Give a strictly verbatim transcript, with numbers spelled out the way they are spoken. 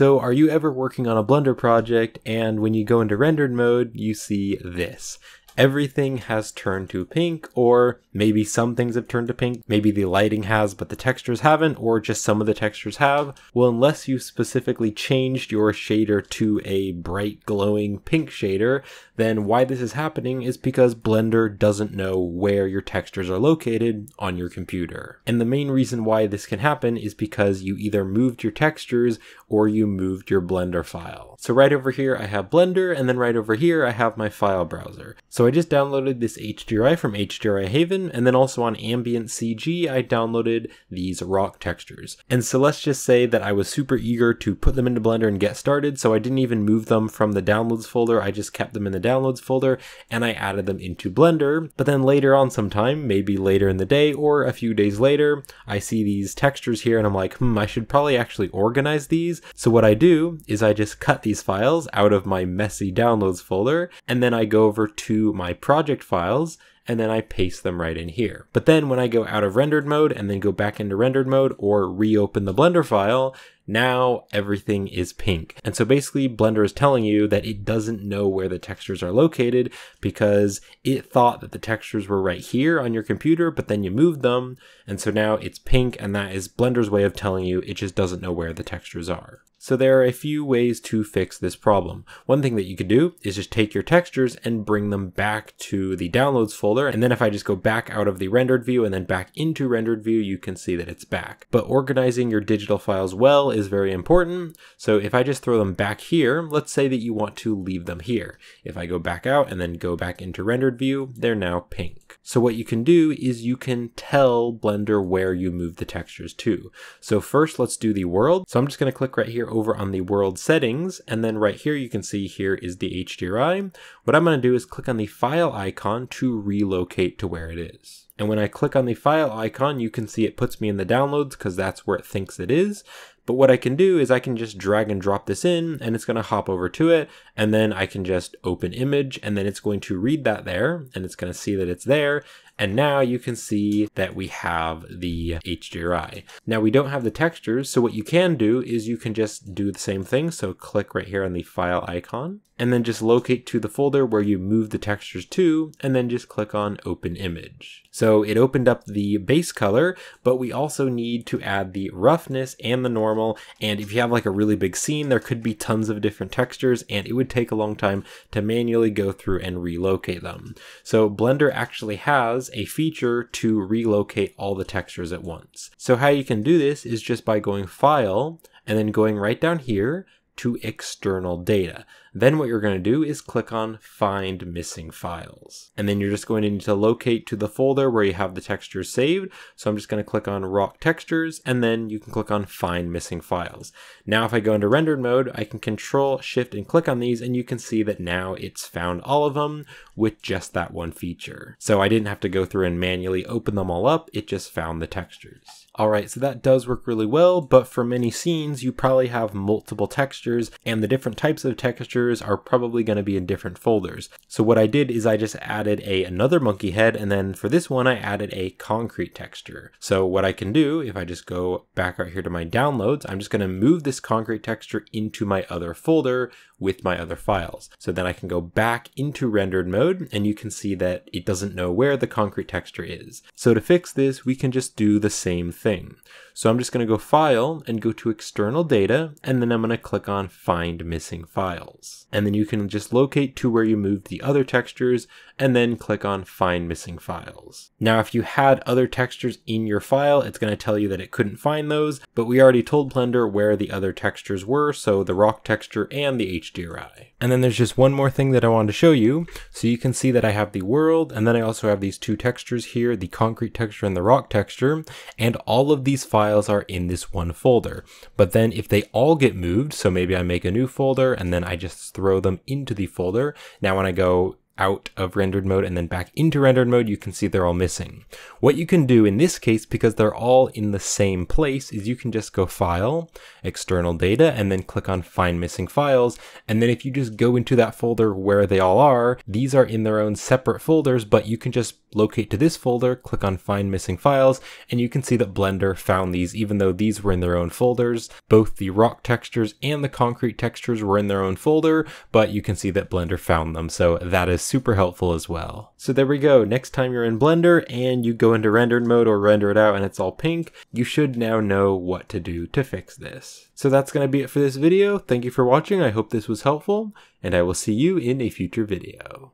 So are you ever working on a Blender project and when you go into rendered mode, you see this? Everything has turned to pink, or maybe some things have turned to pink. Maybe the lighting has, but the textures haven't, or just some of the textures have. Well, unless you specifically changed your shader to a bright glowing pink shader, then why this is happening is because Blender doesn't know where your textures are located on your computer. And the main reason why this can happen is because you either moved your textures or you moved your Blender file. So right over here, I have Blender, and then right over here, I have my file browser. So I just downloaded this H D R I from H D R I Haven, and then also on Ambient C G, I downloaded these rock textures. And so let's just say that I was super eager to put them into Blender and get started, so I didn't even move them from the downloads folder, I just kept them in the downloads folder, and I added them into Blender. But then later on sometime, maybe later in the day or a few days later, I see these textures here and I'm like, hmm, I should probably actually organize these. So what I do is I just cut these files out of my messy downloads folder, and then I go over to my project files, and then I paste them right in here. But then when I go out of rendered mode and then go back into rendered mode or reopen the Blender file, now everything is pink. And so basically Blender is telling you that it doesn't know where the textures are located because it thought that the textures were right here on your computer, but then you moved them. And so now it's pink, and that is Blender's way of telling you it just doesn't know where the textures are. So there are a few ways to fix this problem. One thing that you could do is just take your textures and bring them back to the downloads folder. And then if I just go back out of the rendered view and then back into rendered view, you can see that it's back. But organizing your digital files well is very important. So if I just throw them back here, let's say that you want to leave them here. If I go back out and then go back into rendered view, they're now pink. So what you can do is you can tell Blender where you move the textures to. So first let's do the world. So I'm just gonna click right here over on the world settings, and then right here you can see here is the H D R I. What I'm going to do is click on the file icon to relocate to where it is. And when I click on the file icon, you can see it puts me in the downloads because that's where it thinks it is. But what I can do is I can just drag and drop this in, and it's going to hop over to it, and then I can just open image, and then it's going to read that there, and it's going to see that it's there. And now you can see that we have the H D R I. Now we don't have the textures, so what you can do is you can just do the same thing. So click right here on the file icon, and then just locate to the folder where you moved the textures to, and then just click on open image. So it opened up the base color, but we also need to add the roughness and the normal. And if you have like a really big scene, there could be tons of different textures, and it would take a long time to manually go through and relocate them. So Blender actually has a feature to relocate all the textures at once. So how you can do this is just by going File and then going right down here to External Data. Then what you're going to do is click on Find Missing Files. And then you're just going to need to locate to the folder where you have the textures saved. So I'm just going to click on Rock Textures, and then you can click on Find Missing Files. Now if I go into rendered mode, I can Control Shift and click on these, and you can see that now it's found all of them with just that one feature. So I didn't have to go through and manually open them all up, it just found the textures. Alright, so that does work really well, but for many scenes you probably have multiple textures, and the different types of textures are probably going to be in different folders. So what I did is I just added a another monkey head, and then for this one I added a concrete texture. So what I can do, if I just go back right here to my downloads, I'm just going to move this concrete texture into my other folder with my other files. So then I can go back into rendered mode, and you can see that it doesn't know where the concrete texture is. So to fix this, we can just do the same thing. Thing. So I'm just going to go File and go to External Data, and then I'm going to click on Find Missing Files. And then you can just locate to where you moved the other textures, and then click on Find Missing Files. Now if you had other textures in your file, it's going to tell you that it couldn't find those, but we already told Blender where the other textures were, so the rock texture and the H D R I. And then there's just one more thing that I wanted to show you. So you can see that I have the world, and then I also have these two textures here, the concrete texture and the rock texture, and all All of these files are in this one folder. But then if they all get moved, so maybe I make a new folder and then I just throw them into the folder. Now when I go out of rendered mode and then back into rendered mode, you can see they're all missing. What you can do in this case, because they're all in the same place, is you can just go File, External Data, and then click on Find Missing Files. And then if you just go into that folder where they all are, these are in their own separate folders, but you can just locate to this folder, click on Find Missing Files, and you can see that Blender found these, even though these were in their own folders. Both the rock textures and the concrete textures were in their own folder, but you can see that Blender found them, so that is super helpful as well. So there we go. Next time you're in Blender and you go into rendered mode or render it out and it's all pink, you should now know what to do to fix this. So that's going to be it for this video. Thank you for watching. I hope this was helpful, and I will see you in a future video.